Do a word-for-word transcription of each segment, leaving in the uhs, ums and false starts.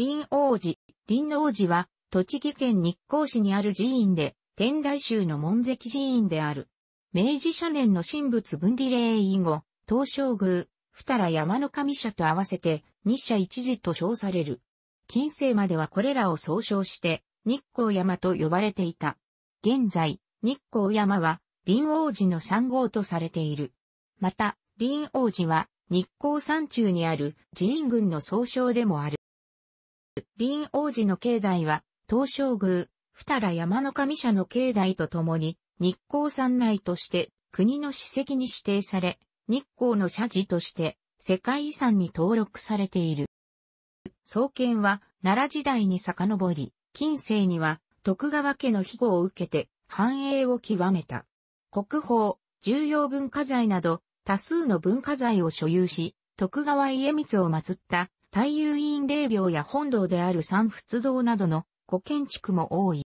輪王寺。輪王寺は、栃木県日光市にある寺院で、天台宗の門跡寺院である。明治初年の神仏分離令以後、東照宮、二荒山の神社と合わせて、二社一寺と称される。近世まではこれらを総称して、日光山と呼ばれていた。現在、日光山は、輪王寺の山号とされている。また、輪王寺は、日光山中にある寺院群の総称でもある。輪王寺の境内は、東照宮、二荒山の神社の境内とともに、日光山内として国の史跡に指定され、日光の社寺として世界遺産に登録されている。創建は奈良時代に遡り、近世には徳川家の庇護を受けて繁栄を極めた。国宝、重要文化財など多数の文化財を所有し、徳川家光を祀った太悠院霊廟や本堂である三仏堂などの古建築も多い。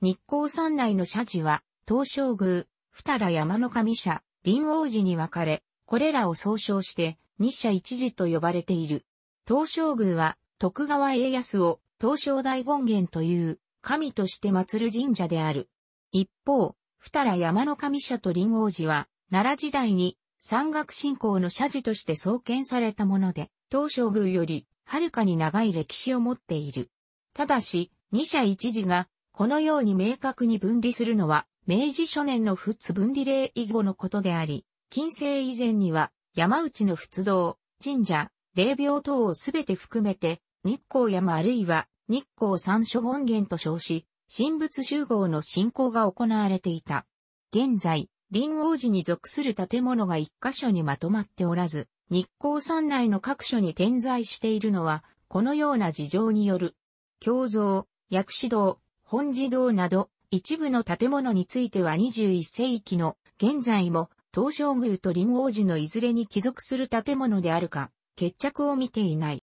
日光山内の社寺は、東照宮、二荒山の神社、輪王寺に分かれ、これらを総称して、二社一寺と呼ばれている。東照宮は、徳川家康を、東照大権現という、神として祀る神社である。一方、二荒山の神社と輪王寺は、奈良時代に、山岳信仰の社寺として創建されたもので、東照宮より、はるかに長い歴史を持っている。ただし、二社一寺が、このように明確に分離するのは、明治初年の仏分離令以後のことであり、近世以前には、山内の仏堂、神社、霊廟等をすべて含めて、日光山あるいは日光山所権現と称し、神仏集合の信仰が行われていた。現在、輪王寺に属する建物が一箇所にまとまっておらず、日光山内の各所に点在しているのは、このような事情による。経蔵、薬師堂、本寺堂など一部の建物についてはにじゅういっ世紀の現在も東照宮と輪王寺のいずれに帰属する建物であるか決着を見ていない。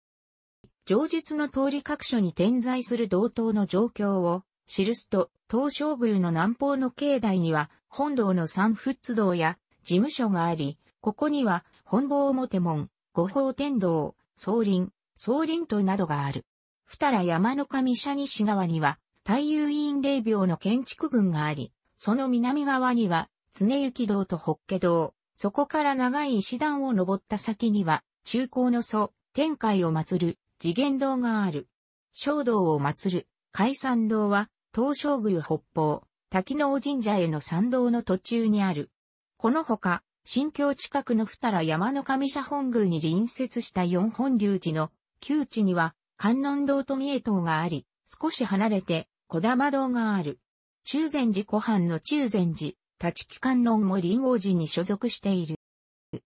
上述の通り各所に点在する同等の状況を記すと東照宮の南方の境内には本堂の三仏堂や事務所があり、ここには本坊表門、五宝天堂、総林、総林塔などがある。二荒山の神社西側には太悠院霊廟の建築群があり、その南側には、常行堂と法華堂、そこから長い石段を登った先には、中高の祖、天海を祀る、慈眼堂がある。正道を祀る、開山堂は、東照宮北方、滝尾神社への参道の途中にある。このほか、神橋近くの二荒山の神社本宮に隣接した四本龍寺の、旧地には、観音堂と三重堂があり、少し離れて、小玉堂がある。中禅寺湖畔の中禅寺、立木観音も輪王寺に所属している。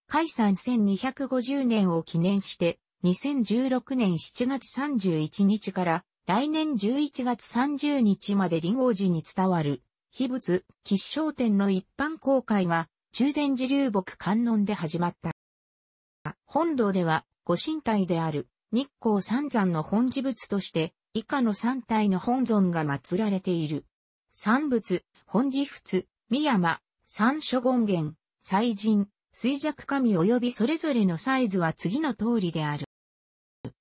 開山せんにひゃくごじゅうねんを記念して、にせんじゅうろくねんしちがつさんじゅういちにちから来年じゅういちがつさんじゅうにちまで輪王寺に伝わる、秘仏、吉祥天の一般公開が、中禅寺流木観音で始まった。本堂では、ご神体である、日光三山の本地仏として、以下の三体の本尊が祀られている。三仏、本地仏、三山、三所権現、祭神、衰弱神及びそれぞれのサイズは次の通りである。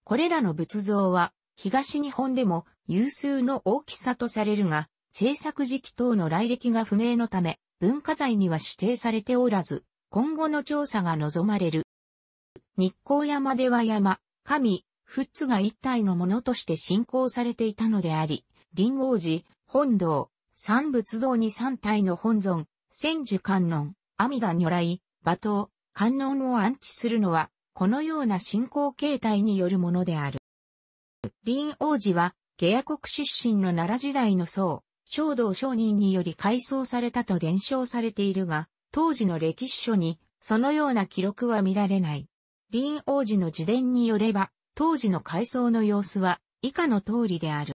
これらの仏像は、東日本でも有数の大きさとされるが、制作時期等の来歴が不明のため、文化財には指定されておらず、今後の調査が望まれる。日光山では山、神、仏が一体のものとして信仰されていたのであり、輪王寺、本堂、三仏堂に三体の本尊、千手観音、阿弥陀如来、馬頭、観音を安置するのは、このような信仰形態によるものである。輪王寺は、下野国出身の奈良時代の僧、勝道上人により改装されたと伝承されているが、当時の歴史書に、そのような記録は見られない。輪王寺の自伝によれば、当時の改装の様子は以下の通りである。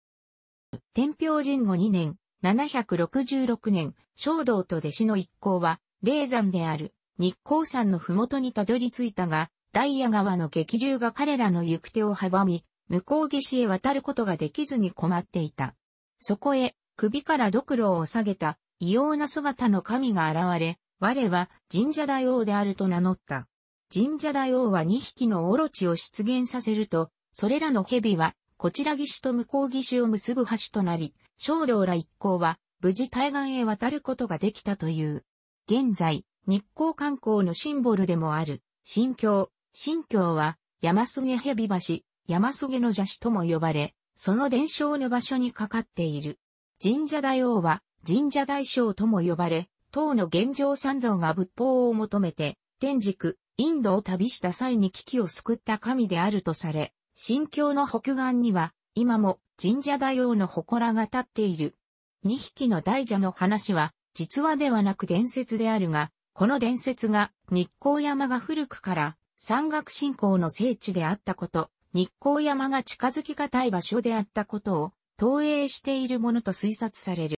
天平神後にねん、ななひゃくろくじゅうろくねん、正道と弟子の一行は、霊山である日光山の麓にたどり着いたが、大谷川の激流が彼らの行く手を阻み、向こう岸へ渡ることができずに困っていた。そこへ、首からドクロを下げた異様な姿の神が現れ、我は神社大王であると名乗った。神社大王はにひきのオロチを出現させると、それらの蛇は、こちら岸と向こう岸を結ぶ橋となり、鍾洞ら一行は、無事対岸へ渡ることができたという。現在、日光観光のシンボルでもある、神橋。神橋は、山菅蛇橋、山菅の蛇橋とも呼ばれ、その伝承の場所にかかっている。神社大王は、神社大将とも呼ばれ、唐の玄奘三蔵が仏法を求めて、天竺、インドを旅した際に危機を救った神であるとされ、神橋の北岸には、今も神社大王の祠が立っている。二匹の大蛇の話は、実話ではなく伝説であるが、この伝説が、日光山が古くから、山岳信仰の聖地であったこと、日光山が近づきがたい場所であったことを、投影しているものと推察される。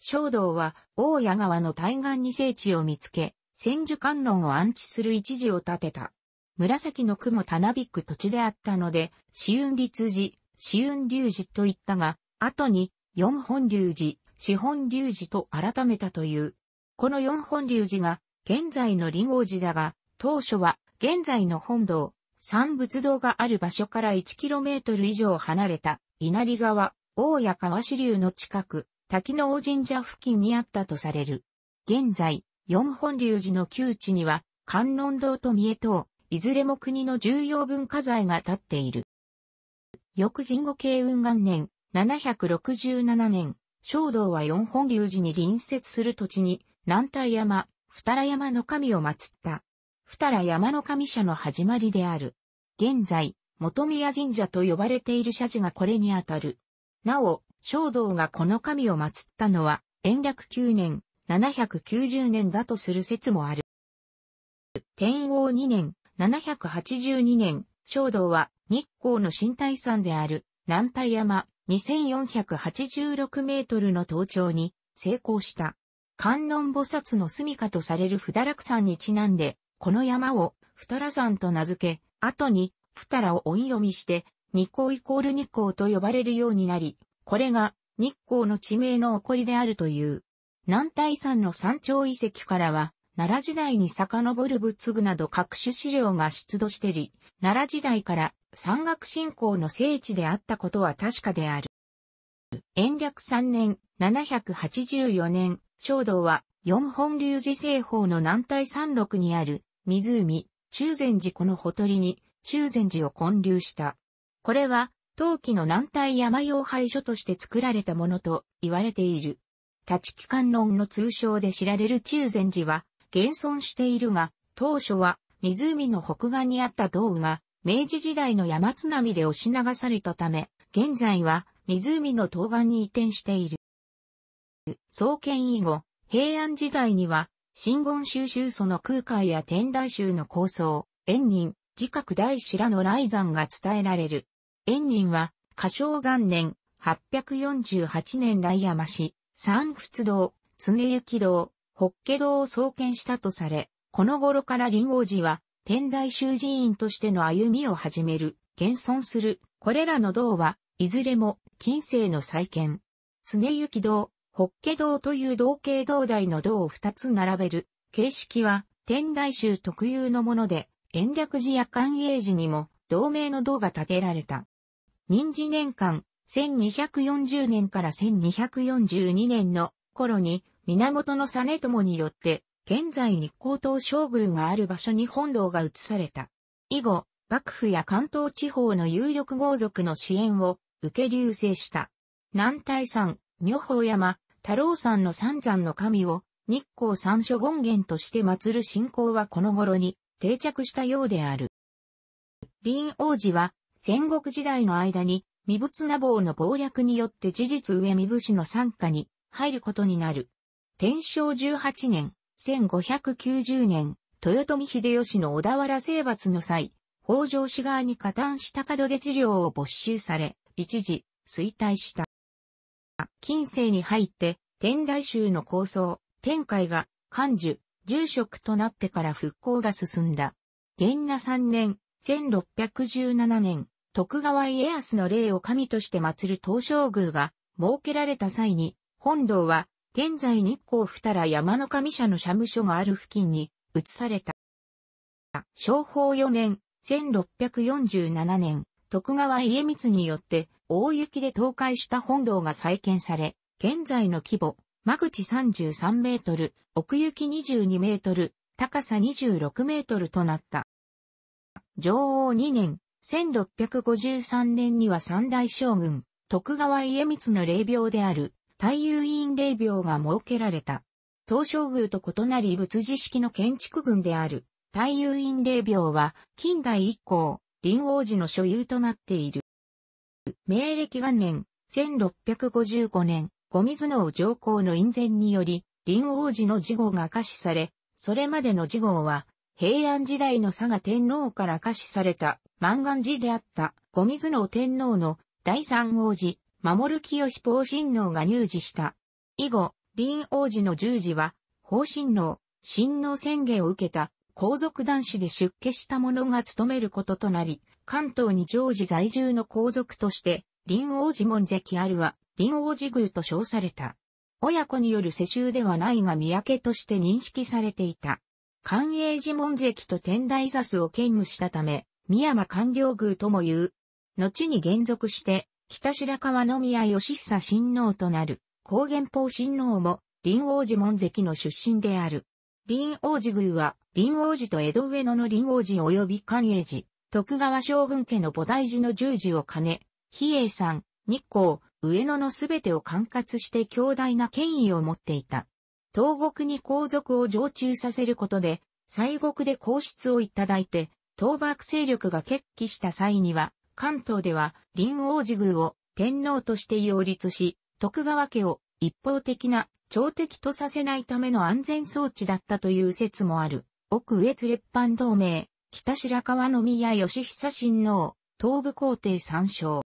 鍾洞は、大谷川の対岸に聖地を見つけ、千手観音を安置する一事を立てた。紫の雲たなびく土地であったので、紫雲立寺、紫雲立寺と言ったが、後に、四本立寺、四本立寺と改めたという。この四本立寺が、現在の林王寺だが、当初は、現在の本堂、三仏堂がある場所から いちキロメートル 以上離れた、稲荷川、大谷川支流の近く、滝の王神社付近にあったとされる。現在、四本立寺の旧地には、観音堂と三重塔、いずれも国の重要文化財が建っている。翌神護慶雲元年、ななひゃくろくじゅうななねん、鍾洞は四本立寺に隣接する土地に、男体山、二良山の神を祀った。二良山の神社の始まりである。現在、本宮神社と呼ばれている社寺がこれにあたる。なお、鍾洞がこの神を祀ったのは、延暦きゅうねん、ななひゃくきゅうじゅうねんだとする説もある。天応にねん、ななひゃくはちじゅうにねん、鍾洞は日光の新大山である男体山にせんよんひゃくはちじゅうろくメートルの登頂に成功した。観音菩薩の住処とされる不堕落山にちなんで、この山を二良山と名付け、後に二良を音読みして、日光イコール日光と呼ばれるようになり、これが日光の地名の起こりであるという。男体山の山頂遺跡からは、奈良時代に遡る仏具など各種資料が出土しており、奈良時代から山岳信仰の聖地であったことは確かである。延暦さんねん、ななひゃくはちじゅうよねん、鍾洞は四本立寺西方の男体山麓にある湖、中禅寺湖のほとりに中禅寺を建立した。これは当期の男体山養廃所として作られたものと言われている。立木観音の通称で知られる中禅寺は、現存しているが、当初は湖の北岸にあった道雨が明治時代の山津波で押し流されたため、現在は湖の東岸に移転している。創建以後、平安時代には、真言宗宗祖の空海や天台宗の高僧、円仁、慈覚大師らの来山が伝えられる。円仁は、嘉祥元年、はっぴゃくよんじゅうはちねん来山し、三仏堂、常行堂、法華堂を創建したとされ、この頃から林王寺は、天台宗寺院としての歩みを始める、現存する、これらの堂は、いずれも、近世の再建。常行堂、法華堂という同系同大の堂をふたつ並べる、形式は、天台宗特有のもので、延暦寺や寛永寺にも、同名の堂が建てられた。仁治年間、せんにひゃくよんじゅうねんからせんにひゃくよんじゅうにねんの頃に、源実朝によって、現在日光東照宮がある場所に本堂が移された。以後、幕府や関東地方の有力豪族の支援を受け隆盛した。男体山、女峰山、太郎山の三山の神を日光三所権現として祀る信仰はこの頃に定着したようである。林王寺は戦国時代の間に三仏名坊の謀略によって事実上三部氏の傘下に入ることになる。天正じゅうはちねん、せんごひゃくきゅうじゅうねん、豊臣秀吉の小田原征伐の際、北条氏側に加担した門出治領を没収され、一時、衰退した。近世に入って、天台宗の高僧、天海が、灌樹、住職となってから復興が進んだ。元和さんねん、せんろっぴゃくじゅうななねん、徳川家康の霊を神として祀る東照宮が、設けられた際に、本堂は、現在日光二良山の神社の社務所がある付近に移された。正保よねん、せんろっぴゃくよんじゅうななねん、徳川家光によって大雪で倒壊した本堂が再建され、現在の規模、間口さんじゅうさんメートル、奥行きにじゅうにメートル、高さにじゅうろくメートルとなった。承応にねん、せんろっぴゃくごじゅうさんねんには三代将軍、徳川家光の霊廟である、太幽院霊廟が設けられた。東照宮と異なり仏事式の建築群である、太幽院霊廟は、近代以降、林王寺の所有となっている。明暦元年、せんろっぴゃくごじゅうごねん、後水尾上皇の院宣により、林王寺の事号が下賜され、それまでの事号は、平安時代の嵯峨天皇から下賜された、満願寺であった、後水尾天皇の第三王子、守清法親王が入寺した。以後、林王寺の十字は、法親王、親王宣下を受けた、皇族男子で出家した者が務めることとなり、関東に常時在住の皇族として、林王寺門跡あるは、林王寺宮と称された。親子による世襲ではないが宮家として認識されていた。寛永寺門跡と天台座主を兼務したため、深山寛領宮とも言う。後に還俗して、北白河宮義久親王となる、光源法親王も、林王寺門跡の出身である。林王寺宮は、林王寺と江戸上野の林王寺及び寛永寺、徳川将軍家の菩提寺の十字を兼ね、比叡山、日光、上野のすべてを管轄して強大な権威を持っていた。東国に皇族を常駐させることで、西国で皇室をいただいて、討幕勢力が決起した際には、関東では林王寺宮を天皇として擁立し、徳川家を一方的な朝敵とさせないための安全装置だったという説もある。奥越列藩同盟、北白河宮義久親王、東部皇帝参照。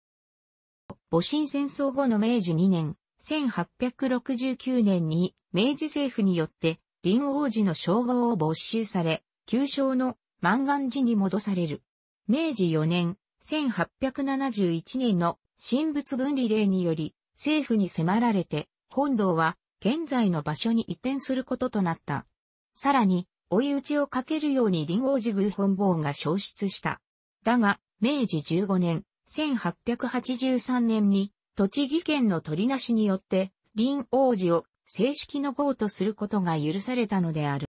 戊辰戦争後の明治にねん、せんはっぴゃくろくじゅうきゅうねんに明治政府によって林王寺の称号を没収され、旧称の満願寺に戻される。明治よねん、せんはっぴゃくななじゅういちねんの神仏分離令により政府に迫られて本堂は現在の場所に移転することとなった。さらに追い打ちをかけるように林王寺宮本坊が消失した。だが、明治じゅうごねん、せんはっぴゃくはちじゅうさんねんに栃木県の取りなしによって林王寺を正式の号とすることが許されたのである。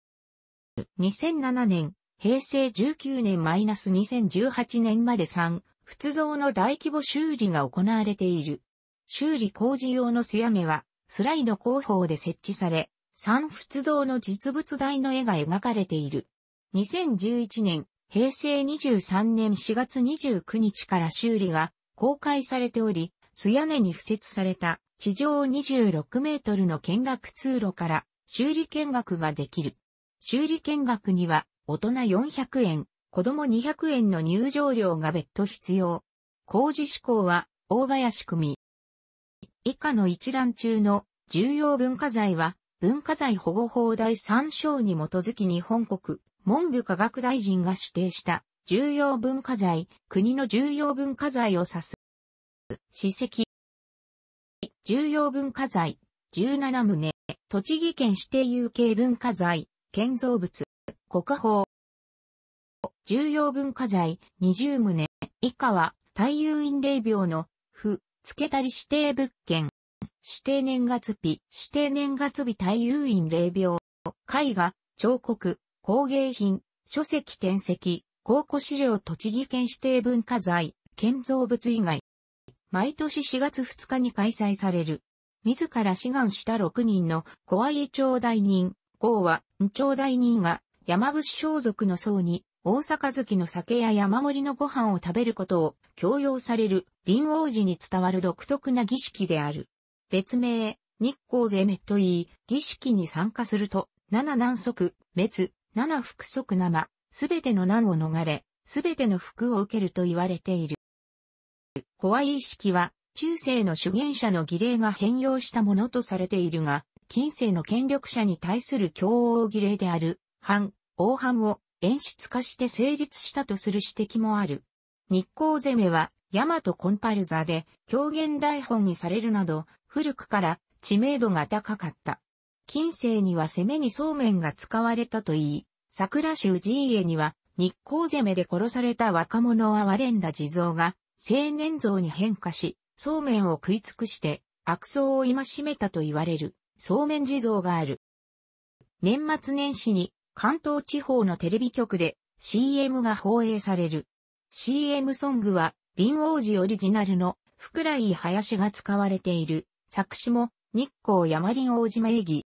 にせんななねん、平成じゅうきゅうねんからにせんじゅうはちねんまでさん、仏像の大規模修理が行われている。修理工事用の素屋根は、スライド工法で設置され、さん仏像の実物大の絵が描かれている。にせんじゅういちねん、平成にじゅうさんねんしがつにじゅうくにちから修理が公開されており、素屋根に付設された地上にじゅうろくメートルの見学通路から修理見学ができる。修理見学には、大人よんひゃくえん、子供にひゃくえんの入場料が別途必要。工事施工は、大林組。以下の一覧中の重要文化財は、文化財保護法だいさんしょうに基づき日本国、文部科学大臣が指定した、重要文化財、国の重要文化財を指す。史跡。重要文化財、じゅうななとう、栃木県指定有形文化財、建造物。国宝。重要文化財にじゅうとう。以下は、太幽院霊廟の、付、付けたり指定物件。指定年月日。指定年月日太幽院霊廟。絵画、彫刻、工芸品、書籍典籍、考古資料栃木県指定文化財、建造物以外。毎年しがつふつかに開催される。自ら志願したろくにんの、小愛町代人、郷は、町代人が、山伏装束の僧に、大杯の酒や山盛りのご飯を食べることを強要される林王寺に伝わる独特な儀式である。別名、日光勢滅といい、儀式に参加すると、七難即滅、七福即生、すべての難を逃れ、すべての福を受けると言われている。小愛式は、中世の修験者の儀礼が変容したものとされているが、近世の権力者に対する供応儀礼である。藩、王藩を演出化して成立したとする指摘もある。日光攻めは、大和コンパルザで狂言台本にされるなど、古くから知名度が高かった。近世には攻めにそうめんが使われたといい、桜市氏家には日光攻めで殺された若者を哀れんだ地蔵が青年像に変化し、そうめんを食い尽くして悪僧を戒めたと言われるそうめん地蔵がある。年末年始に関東地方のテレビ局で シーエム が放映される。シーエム ソングは林王寺オリジナルの福来林が使われている。作詞も日光山林王寺名義。